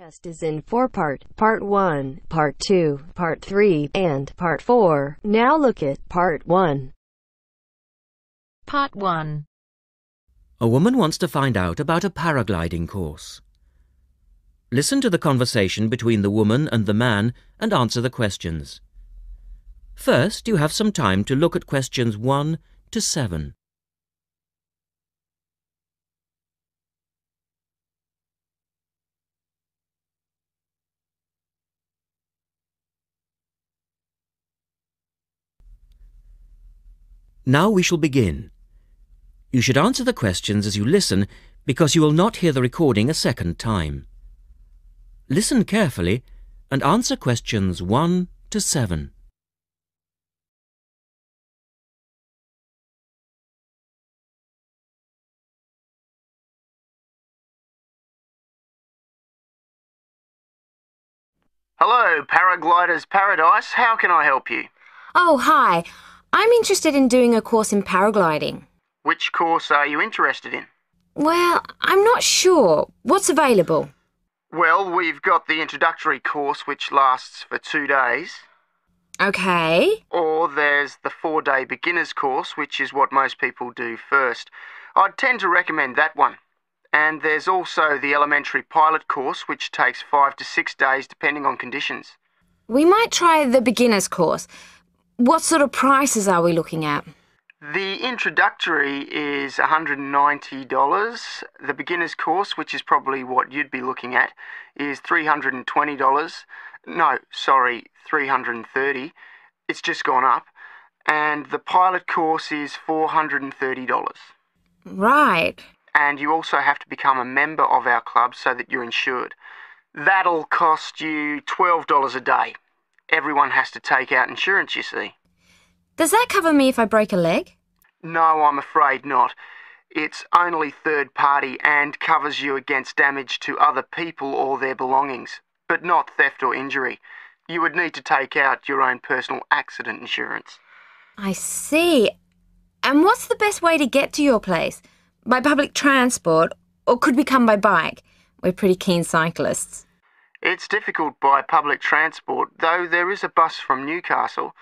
Test is in four-part, part 1, part 2, part 3, and part 4. Now look at part 1. Part 1. A woman wants to find out about a paragliding course. Listen to the conversation between the woman and the man and answer the questions. First, you have some time to look at questions 1 to 7. Now we shall begin. You should answer the questions as you listen, because you will not hear the recording a second time. Listen carefully and answer questions 1 to 7. Hello, Paragliders Paradise. How can I help you? Oh, hi. I'm interested in doing a course in paragliding. Which course are you interested in? Well, I'm not sure. What's available? Well, we've got the introductory course, which lasts for 2 days. OK. Or there's the 4-day beginner's course, which is what most people do first. I'd tend to recommend that one. And there's also the elementary pilot course, which takes 5 to 6 days, depending on conditions. We might try the beginner's course. What sort of prices are we looking at? The introductory is $190. The beginner's course, which is probably what you'd be looking at, is $320. No, sorry, $330. It's just gone up. And the pilot course is $430. Right. And you also have to become a member of our club so that you're insured. That'll cost you $12 a day. Everyone has to take out insurance, you see. Does that cover me if I break a leg? No, I'm afraid not. It's only third party and covers you against damage to other people or their belongings, but not theft or injury. You would need to take out your own personal accident insurance. I see. And what's the best way to get to your place? By public transport, or could we come by bike? We're pretty keen cyclists. It's difficult by public transport, though there is a bus from Newcastle.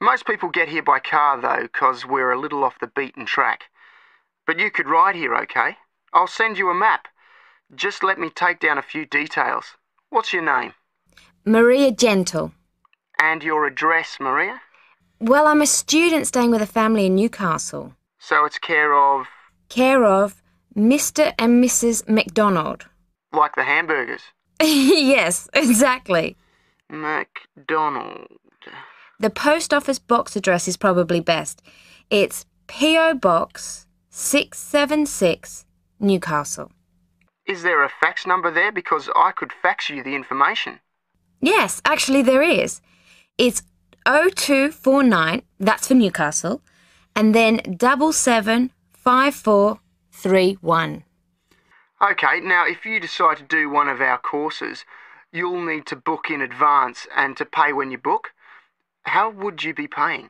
Most people get here by car, though, 'cause we're a little off the beaten track. But you could ride here, OK? I'll send you a map. Just let me take down a few details. What's your name? Maria Gentle. And your address, Maria? Well, I'm a student staying with a family in Newcastle. So it's care of? Care of Mr. and Mrs. McDonald. Like the hamburgers? Yes, exactly. McDonald. The post office box address is probably best. It's P.O. Box 676, Newcastle. Is there a fax number there? Because I could fax you the information. Yes, actually there is. It's 0249, that's for Newcastle, and then 775431. OK, now if you decide to do one of our courses, you'll need to book in advance and to pay when you book. How would you be paying?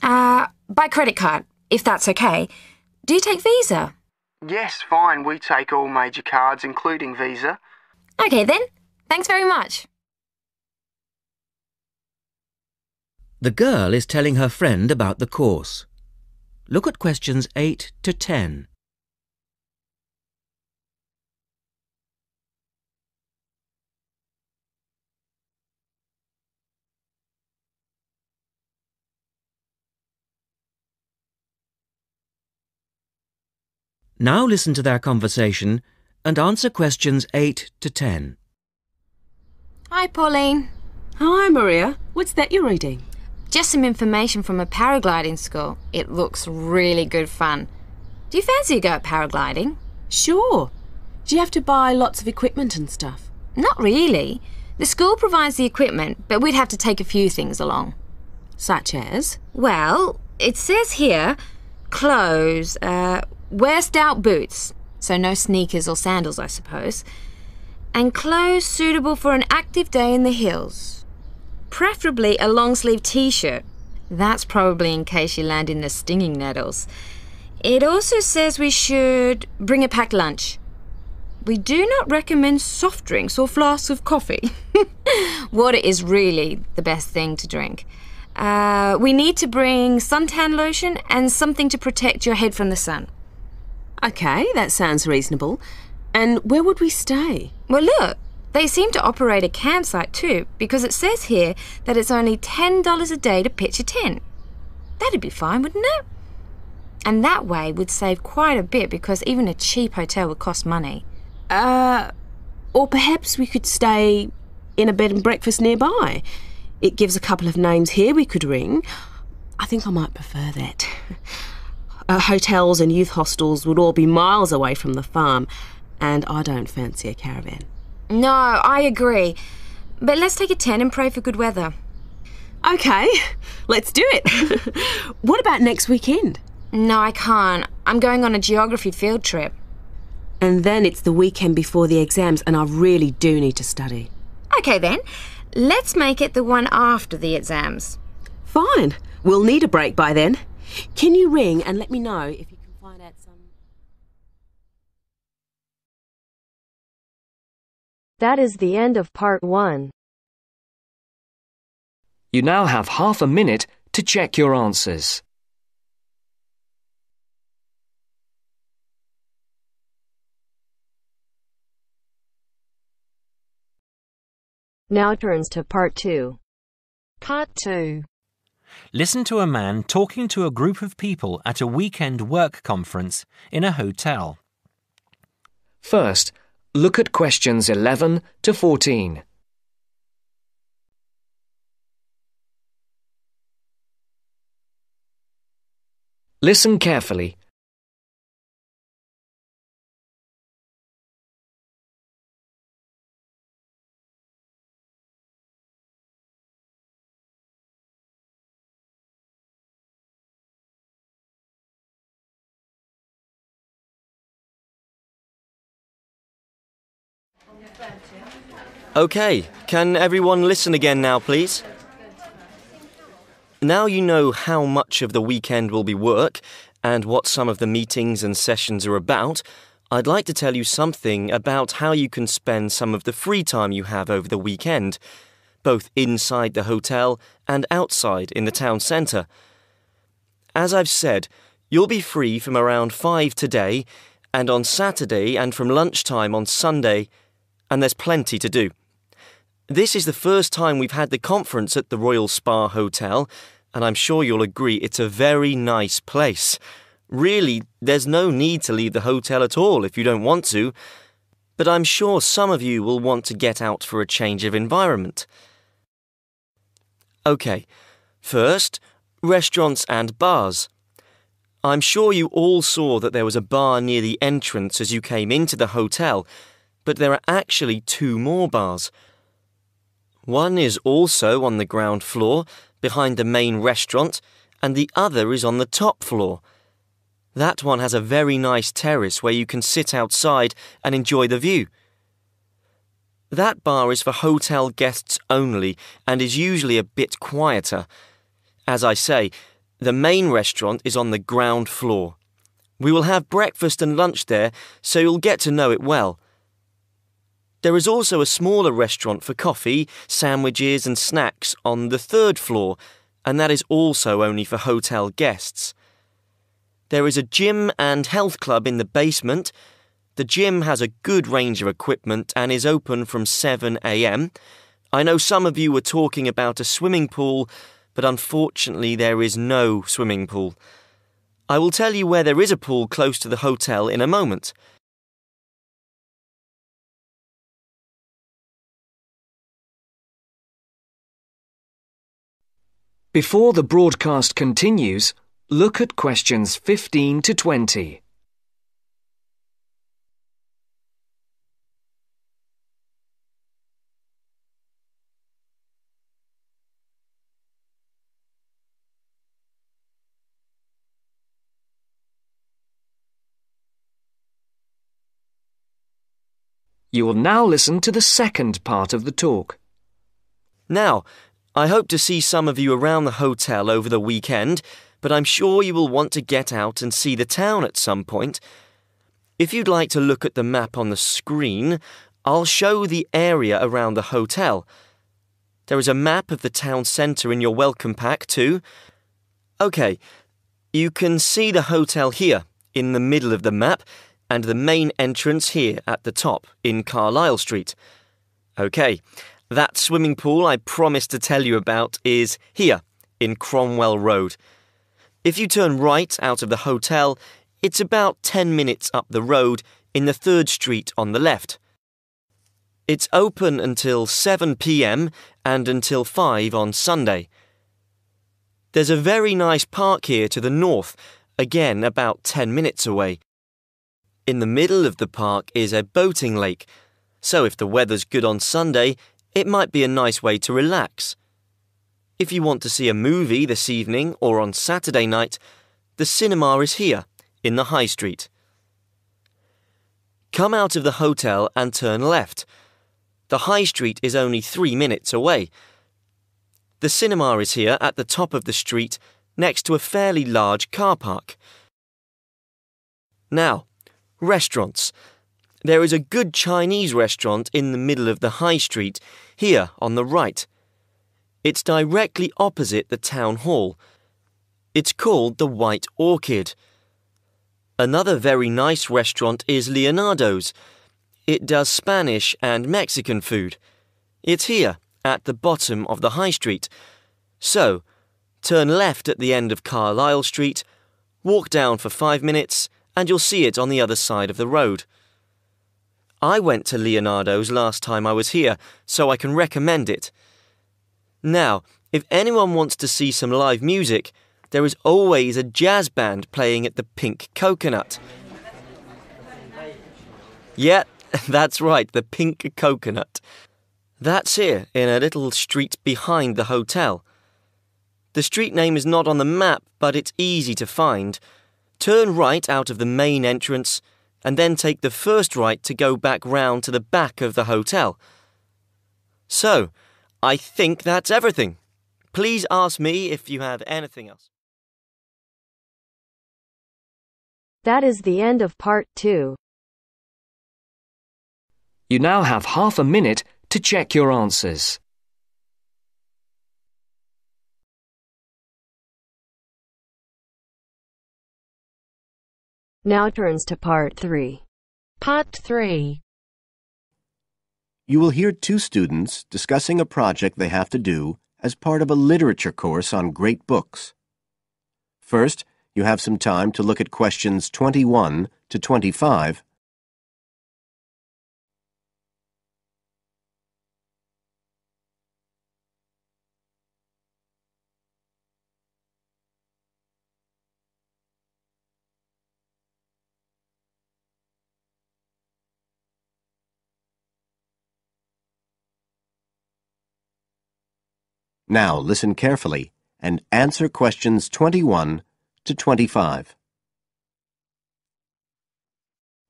By credit card, if that's OK. Do you take Visa? Yes, fine. We take all major cards, including Visa. OK then. Thanks very much. The girl is telling her friend about the course. Look at questions 8 to 10. Now listen to their conversation and answer questions 8 to 10. Hi, Pauline. Hi, Maria. What's that you're reading? Just some information from a paragliding school. It looks really good fun. Do you fancy a go at paragliding? Sure. Do you have to buy lots of equipment and stuff? Not really. The school provides the equipment, but we'd have to take a few things along. Such as? Well, it says here, clothes, wear stout boots, so no sneakers or sandals, I suppose, and clothes suitable for an active day in the hills. Preferably a long-sleeve T-shirt. That's probably in case you land in the stinging nettles. It also says we should bring a packed lunch. we do not recommend soft drinks or flasks of coffee. Water is really the best thing to drink. We need to bring suntan lotion and something to protect your head from the sun. Okay, that sounds reasonable. And where would we stay? Well, look, they seem to operate a campsite too, because it says here that it's only $10 a day to pitch a tent. That'd be fine, wouldn't it? And that way we'd save quite a bit, because even a cheap hotel would cost money. Or perhaps we could stay in a bed and breakfast nearby. It gives a couple of names here we could ring. I think I might prefer that. Hotels and youth hostels would all be miles away from the farm, and I don't fancy a caravan. No, I agree. But let's take a tent and pray for good weather. OK, let's do it. What about next weekend? No, I can't. I'm going on a geography field trip. And then it's the weekend before the exams, and I really do need to study. OK, then. Let's make it the one after the exams. Fine. We'll need a break by then. Can you ring and let me know if you can find out some... That is the end of part one. You now have half a minute to check your answers. Now turns to part two. Part two. Listen to a man talking to a group of people at a weekend work conference in a hotel. First, look at questions 11 to 14. Listen carefully. OK, can everyone listen again now, please? Now you know how much of the weekend will be work and what some of the meetings and sessions are about, I'd like to tell you something about how you can spend some of the free time you have over the weekend, both inside the hotel and outside in the town centre. As I've said, you'll be free from around 5 today and on Saturday and from lunchtime on Sunday, and there's plenty to do. This is the first time we've had the conference at the Royal Spa Hotel, and I'm sure you'll agree it's a very nice place. Really, there's no need to leave the hotel at all if you don't want to, but I'm sure some of you will want to get out for a change of environment. OK, first, restaurants and bars. I'm sure you all saw that there was a bar near the entrance as you came into the hotel, but there are actually 2 more bars. One is also on the ground floor, behind the main restaurant, and the other is on the top floor. That one has a very nice terrace where you can sit outside and enjoy the view. That bar is for hotel guests only and is usually a bit quieter. As I say, the main restaurant is on the ground floor. We will have breakfast and lunch there, so you'll get to know it well. There is also a smaller restaurant for coffee, sandwiches and snacks on the 3rd floor, and that is also only for hotel guests. There is a gym and health club in the basement. The gym has a good range of equipment and is open from 7 a.m. I know some of you were talking about a swimming pool, but unfortunately there is no swimming pool. I will tell you where there is a pool close to the hotel in a moment. Before the broadcast continues, look at questions 15 to 20. You will now listen to the second part of the talk. Now, I hope to see some of you around the hotel over the weekend, but I'm sure you will want to get out and see the town at some point. If you'd like to look at the map on the screen, I'll show the area around the hotel. There is a map of the town centre in your welcome pack too. OK, you can see the hotel here, in the middle of the map, and the main entrance here at the top, in Carlisle Street. OK, that swimming pool I promised to tell you about is here, in Cromwell Road. If you turn right out of the hotel, it's about 10 minutes up the road, in the 3rd street on the left. It's open until 7 p.m. and until 5 on Sunday. There's a very nice park here to the north, again about 10 minutes away. In the middle of the park is a boating lake, so if the weather's good on Sunday, it might be a nice way to relax. If you want to see a movie this evening or on Saturday night, the cinema is here, in the High Street. Come out of the hotel and turn left. The High Street is only 3 minutes away. The cinema is here at the top of the street, next to a fairly large car park. Now, restaurants. There is a good Chinese restaurant in the middle of the High Street, here on the right. It's directly opposite the town hall. It's called the White Orchid. Another very nice restaurant is Leonardo's. It does Spanish and Mexican food. It's here, at the bottom of the High Street. So, turn left at the end of Carlisle Street, walk down for 5 minutes, and you'll see it on the other side of the road. I went to Leonardo's last time I was here, so I can recommend it. Now, if anyone wants to see some live music, there is always a jazz band playing at the Pink Coconut. Yeah, that's right, the Pink Coconut. That's here, in a little street behind the hotel. The street name is not on the map, but it's easy to find. Turn right out of the main entrance, and then take the first right to go back round to the back of the hotel. So, I think that's everything. Please ask me if you have anything else. That is the end of part 2. You now have half a minute to check your answers. Now turns to part 3. Part 3. You will hear 2 students discussing a project they have to do as part of a literature course on great books. First, you have some time to look at questions 21 to 25. Now listen carefully and answer questions 21 to 25.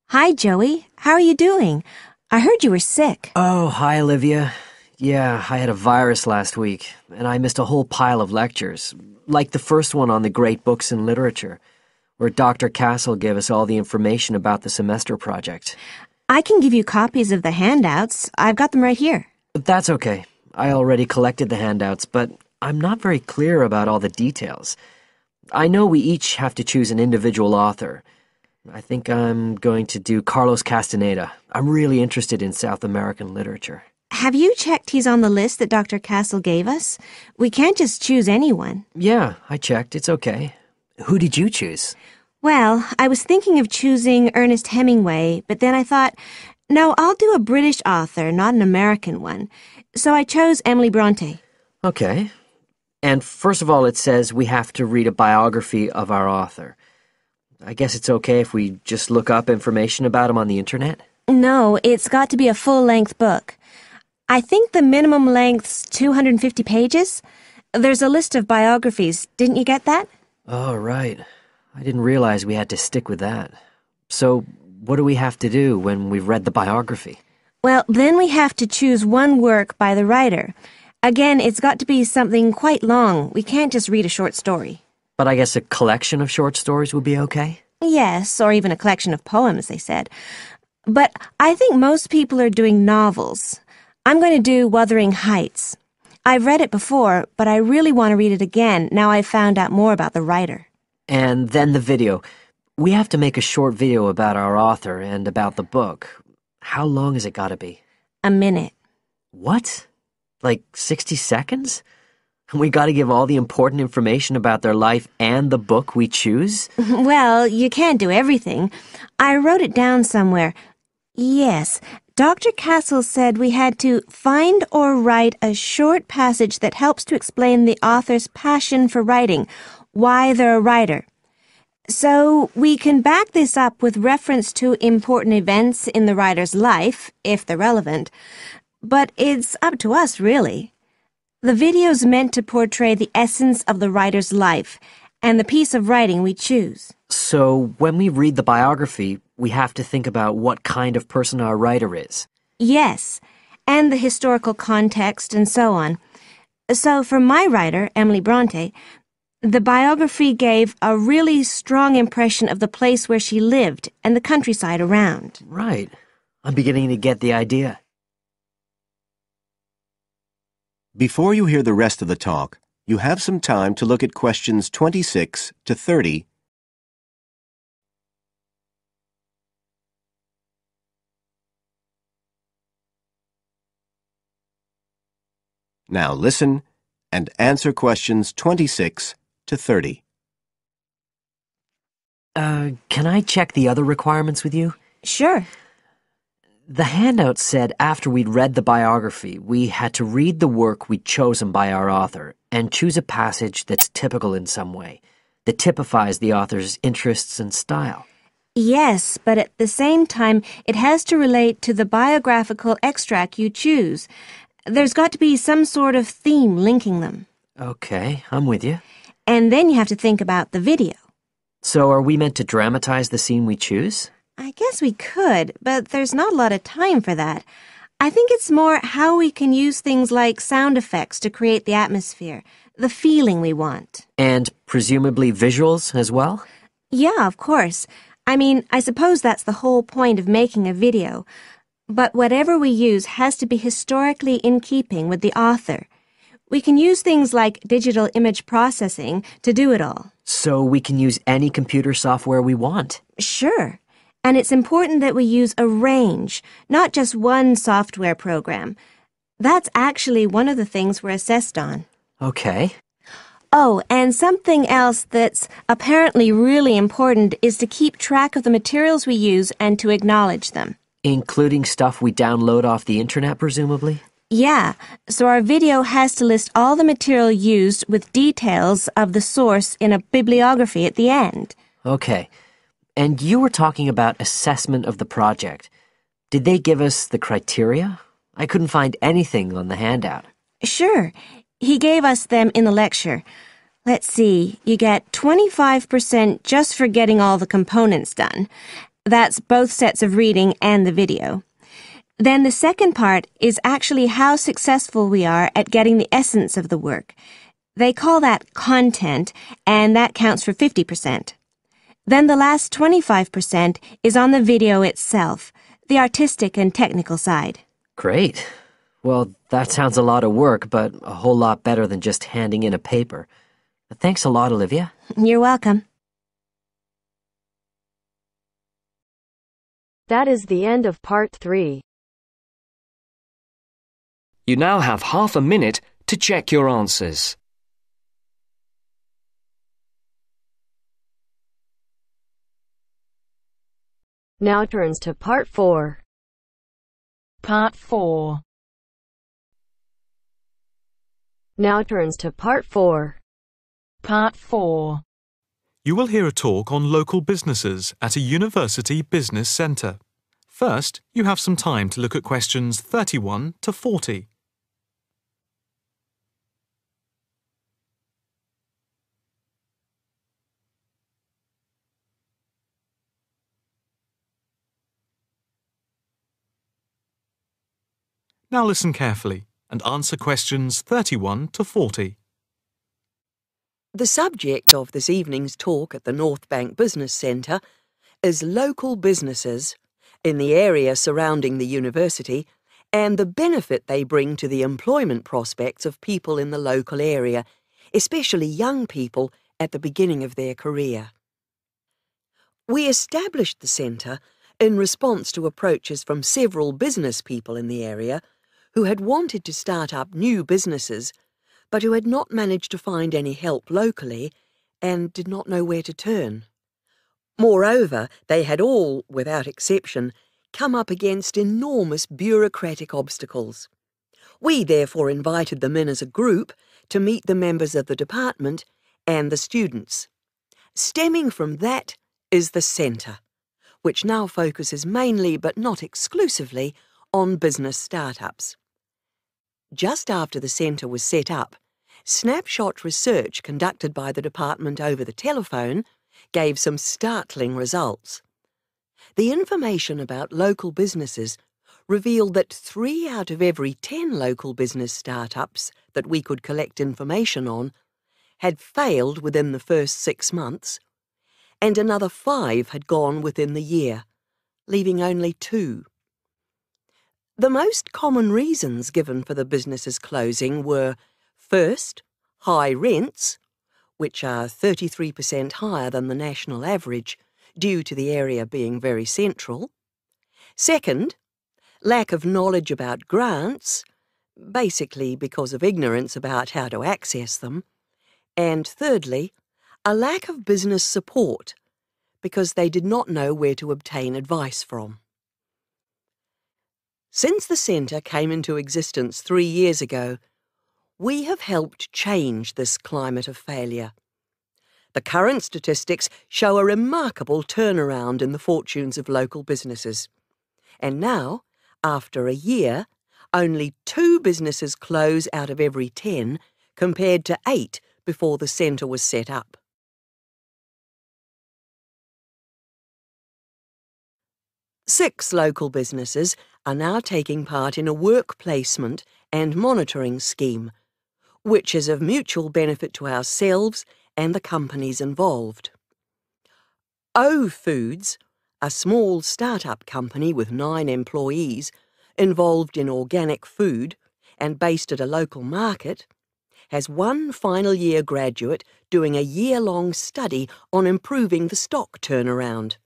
Hi, Joey. How are you doing? I heard you were sick. Oh, hi, Olivia. Yeah, I had a virus last week, and I missed a whole pile of lectures, like the first one on the great books in literature, where Dr. Castle gave us all the information about the semester project. I can give you copies of the handouts. I've got them right here. That's okay. I already collected the handouts, but I'm not very clear about all the details. I know we each have to choose an individual author. I think I'm going to do Carlos Castaneda. I'm really interested in South American literature. Have you checked he's on the list that Dr. Castle gave us? We can't just choose anyone. Yeah, I checked. It's okay. Who did you choose? Well, I was thinking of choosing Ernest Hemingway, but then I thought, no, I'll do a British author, not an American one. So I chose Emily Bronte. Okay. And first of all, it says we have to read a biography of our author. I guess it's okay if we just look up information about him on the internet? No, it's got to be a full-length book. I think the minimum length's 250 pages. There's a list of biographies. Didn't you get that? Oh, right. I didn't realize we had to stick with that. So what do we have to do when we've read the biography? Well, then we have to choose one work by the writer. Again, it's got to be something quite long. We can't just read a short story. But I guess a collection of short stories would be okay? Yes, or even a collection of poems, they said. But I think most people are doing novels. I'm going to do Wuthering Heights. I've read it before, but I really want to read it again now I've found out more about the writer. And then the video. We have to make a short video about our author and about the book. How long has it got to be? A minute. What? Like 60 seconds? We got to give all the important information about their life and the book we choose? Well, you can't do everything. I wrote it down somewhere. Yes, Dr. Castle said we had to find or write a short passage that helps to explain the author's passion for writing, why they're a writer. So we can back this up with reference to important events in the writer's life, if they're relevant. But it's up to us, really. The video's meant to portray the essence of the writer's life and the piece of writing we choose. So when we read the biography, we have to think about what kind of person our writer is. Yes, and the historical context and so on. So for my writer, Emily Bronte, the biography gave a really strong impression of the place where she lived and the countryside around. Right. I'm beginning to get the idea. Before you hear the rest of the talk, you have some time to look at questions 26 to 30. Now listen and answer questions 26 to 30. Can I check the other requirements with you? Sure. The handout said after we'd read the biography, we had to read the work we'd chosen by our author and choose a passage that's typical in some way, that typifies the author's interests and style. Yes, but at the same time, it has to relate to the biographical extract you choose. There's got to be some sort of theme linking them. Okay, I'm with you. And then you have to think about the video. So are we meant to dramatize the scene we choose? I guess we could, but there's not a lot of time for that. I think it's more how we can use things like sound effects to create the atmosphere, the feeling we want. And presumably visuals as well? Yeah, of course. I mean, I suppose that's the whole point of making a video. But whatever we use has to be historically in keeping with the author. We can use things like digital image processing to do it all. So we can use any computer software we want? Sure. And it's important that we use a range, not just one software program. That's actually one of the things we're assessed on. Okay. Oh, and something else that's apparently really important is to keep track of the materials we use and to acknowledge them. Including stuff we download off the internet, presumably? Yeah, so our video has to list all the material used with details of the source in a bibliography at the end. Okay. And you were talking about assessment of the project. Did they give us the criteria? I couldn't find anything on the handout. Sure. He gave us them in the lecture. Let's see. You get 25% just for getting all the components done. That's both sets of reading and the video. Then the second part is actually how successful we are at getting the essence of the work. They call that content, and that counts for 50%. Then the last 25% is on the video itself, the artistic and technical side. Great. Well, that sounds a lot of work, but a whole lot better than just handing in a paper. Thanks a lot, Olivia. You're welcome. That is the end of part 3. You now have half a minute to check your answers. Now turns to part 4. You will hear a talk on local businesses at a university business centre. First, you have some time to look at questions 31 to 40. Now listen carefully and answer questions 31 to 40. The subject of this evening's talk at the North Bank Business Centre is local businesses in the area surrounding the university and the benefit they bring to the employment prospects of people in the local area, especially young people at the beginning of their career. We established the centre in response to approaches from several business people in the area who had wanted to start up new businesses but who had not managed to find any help locally and did not know where to turn. Moreover, they had all, without exception, come up against enormous bureaucratic obstacles. We therefore invited them in as a group to meet the members of the department and the students. Stemming from that is the centre, which now focuses mainly, but not exclusively, on business startups. Just after the centre was set up, snapshot research conducted by the department over the telephone gave some startling results. The information about local businesses revealed that 3 out of every 10 local business startups that we could collect information on had failed within the first 6 months, and another 5 had gone within the year, leaving only 2. The most common reasons given for the businesses closing were, first, high rents, which are 33% higher than the national average, due to the area being very central. Second, lack of knowledge about grants, basically because of ignorance about how to access them. And thirdly, a lack of business support, because they did not know where to obtain advice from. Since the centre came into existence 3 years ago, we have helped change this climate of failure. The current statistics show a remarkable turnaround in the fortunes of local businesses. And now, after a year, only 2 businesses close out of every 10, compared to 8 before the centre was set up. Six local businesses are now taking part in a work placement and monitoring scheme, which is of mutual benefit to ourselves and the companies involved. O Foods, a small start-up company with 9 employees, involved in organic food and based at a local market, has 1 final year graduate doing a year-long study on improving the stock turnaround.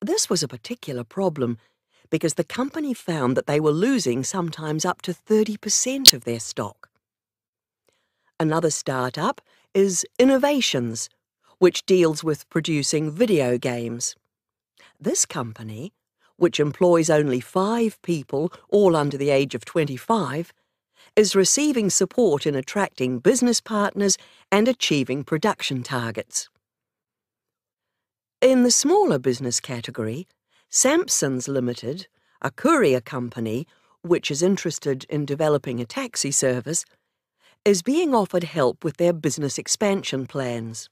This was a particular problem because the company found that they were losing sometimes up to 30% of their stock. Another start-up is Innovations, which deals with producing video games. This company, which employs only 5 people, all under the age of 25, is receiving support in attracting business partners and achieving production targets. In the smaller business category, Sampsons Limited, a courier company which is interested in developing a taxi service, is being offered help with their business expansion plans.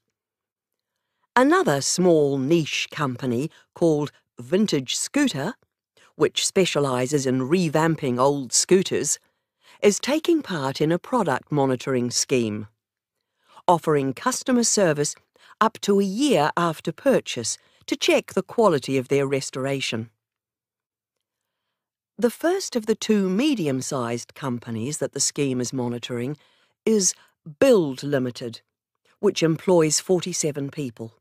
Another small niche company called Vintage Scooter, which specialises in revamping old scooters, is taking part in a product monitoring scheme, offering customer service up to a year after purchase to check the quality of their restoration. The first of the 2 medium-sized companies that the scheme is monitoring is Build Limited, which employs 47 people.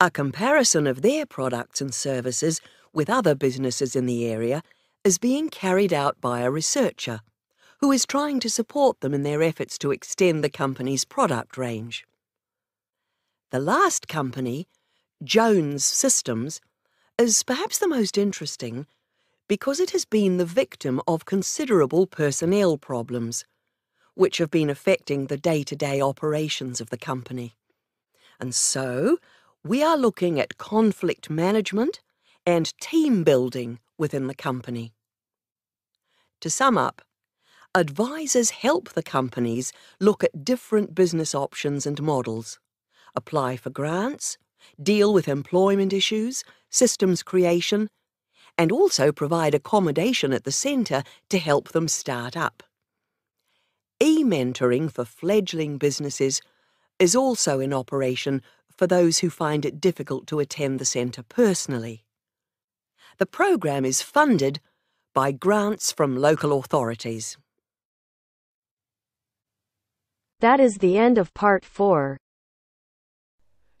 A comparison of their products and services with other businesses in the area is being carried out by a researcher who is trying to support them in their efforts to extend the company's product range. The last company, Jones Systems, is perhaps the most interesting because it has been the victim of considerable personnel problems, which have been affecting the day-to-day operations of the company. And so, we are looking at conflict management and team building within the company. To sum up, advisors help the companies look at different business options and models, apply for grants, deal with employment issues, systems creation, and also provide accommodation at the centre to help them start up. E-mentoring for fledgling businesses is also in operation for those who find it difficult to attend the centre personally. The programme is funded by grants from local authorities. That is the end of part 4.